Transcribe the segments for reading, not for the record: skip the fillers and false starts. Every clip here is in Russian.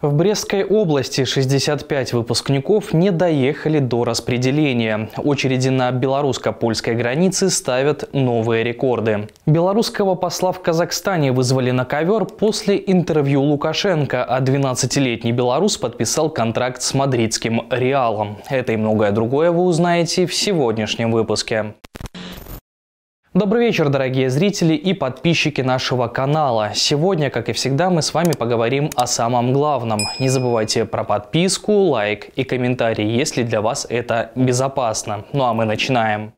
В Брестской области 65 выпускников не доехали до распределения. Очереди на белорусско-польской границе ставят новые рекорды. Белорусского посла в Казахстане вызвали на ковер после интервью Лукашенко, а 12-летний белорус подписал контракт с мадридским «Реалом». Это и многое другое вы узнаете в сегодняшнем выпуске. Добрый вечер, дорогие зрители и подписчики нашего канала. Сегодня, как и всегда, мы с вами поговорим о самом главном. Не забывайте про подписку, лайк и комментарий, если для вас это безопасно. Ну а мы начинаем.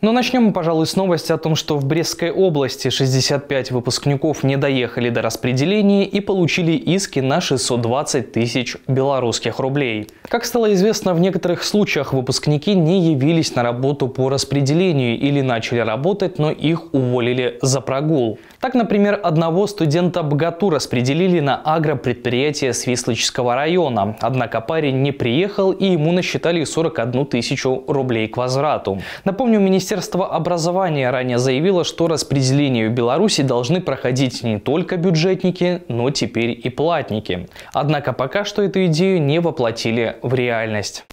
Но начнем мы, пожалуй, с новости о том, что в Брестской области 65 выпускников не доехали до распределения и получили иски на 620 тысяч белорусских рублей. Как стало известно, в некоторых случаях выпускники не явились на работу по распределению или начали работать, но их уволили за прогул. Так, например, одного студента БГАТУ распределили на агропредприятие Свислочского района. Однако парень не приехал, и ему насчитали 41 тысячу рублей к возврату. Напомню, Министерство образования ранее заявило, что распределение в Беларуси должны проходить не только бюджетники, но теперь и платники. Однако пока что эту идею не воплотили в реальность.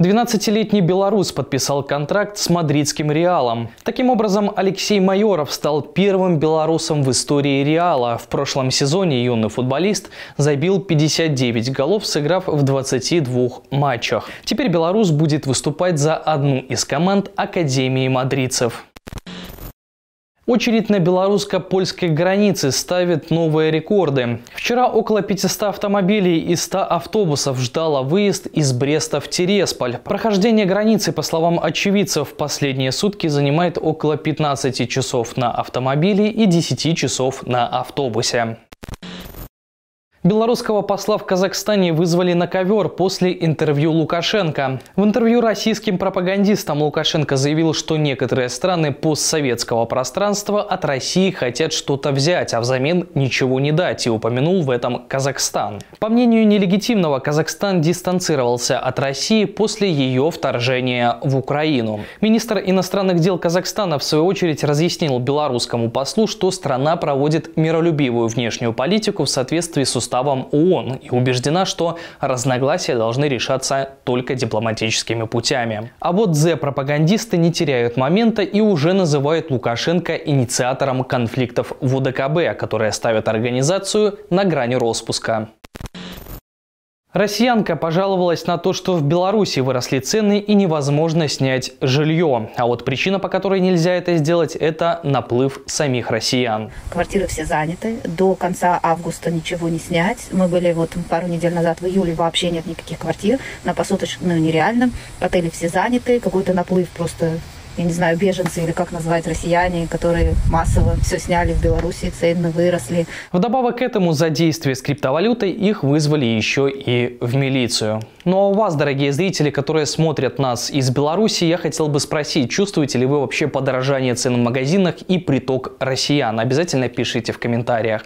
12-летний белорус подписал контракт с мадридским «Реалом». Таким образом, Алексей Майоров стал первым белорусом в истории «Реала». В прошлом сезоне юный футболист забил 59 голов, сыграв в 22 матчах. Теперь белорус будет выступать за одну из команд Академии мадридцев. Очередь на белорусско-польской границе ставит новые рекорды. Вчера около 500 автомобилей и 100 автобусов ждало выезд из Бреста в Тересполь. Прохождение границы, по словам очевидцев, в последние сутки занимает около 15 часов на автомобиле и 10 часов на автобусе. Белорусского посла в Казахстане вызвали на ковер после интервью Лукашенко. В интервью российским пропагандистам Лукашенко заявил, что некоторые страны постсоветского пространства от России хотят что-то взять, а взамен ничего не дать, и упомянул в этом Казахстан. По мнению нелегитимного, Казахстан дистанцировался от России после ее вторжения в Украину. Министр иностранных дел Казахстана в свою очередь разъяснил белорусскому послу, что страна проводит миролюбивую внешнюю политику в соответствии с уставом ООН и убеждена, что разногласия должны решаться только дипломатическими путями. А вот пропагандисты не теряют момента и уже называют Лукашенко инициатором конфликтов в УДКБ, которые ставят организацию на грани распуска. Россиянка пожаловалась на то, что в Беларуси выросли цены и невозможно снять жилье. А вот причина, по которой нельзя это сделать, это наплыв самих россиян. Квартиры все заняты. До конца августа ничего не снять. Мы были вот пару недель назад в июле, вообще нет никаких квартир. На посуточную нереально. Отели все заняты. Какой-то наплыв просто, я не знаю, беженцы или как называют россияне, которые массово все сняли в Беларуси, цены выросли. Вдобавок к этому за действие с криптовалютой их вызвали еще и в милицию. Ну а у вас, дорогие зрители, которые смотрят нас из Беларуси, я хотел бы спросить, чувствуете ли вы вообще подорожание цен в магазинах и приток россиян? Обязательно пишите в комментариях.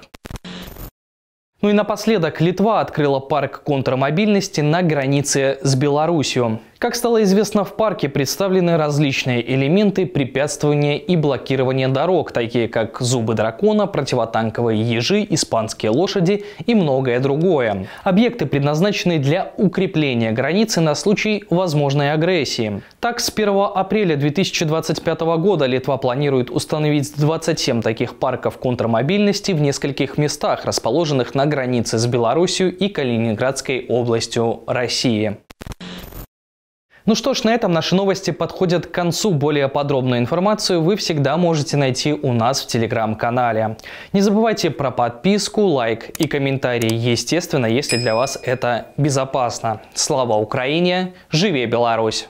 Ну и напоследок, Литва открыла парк контрмобильности на границе с Беларусью. Как стало известно, в парке представлены различные элементы препятствования и блокирования дорог, такие как зубы дракона, противотанковые ежи, испанские лошади и многое другое. Объекты предназначены для укрепления границы на случай возможной агрессии. Так, с 1 апреля 2025 года Литва планирует установить 27 таких парков контрмобильности в нескольких местах, расположенных на границе с Беларусью и Калининградской областью России. Ну что ж, на этом наши новости подходят к концу. Более подробную информацию вы всегда можете найти у нас в телеграм-канале. Не забывайте про подписку, лайк и комментарий, естественно, если для вас это безопасно. Слава Украине! Живи Беларусь!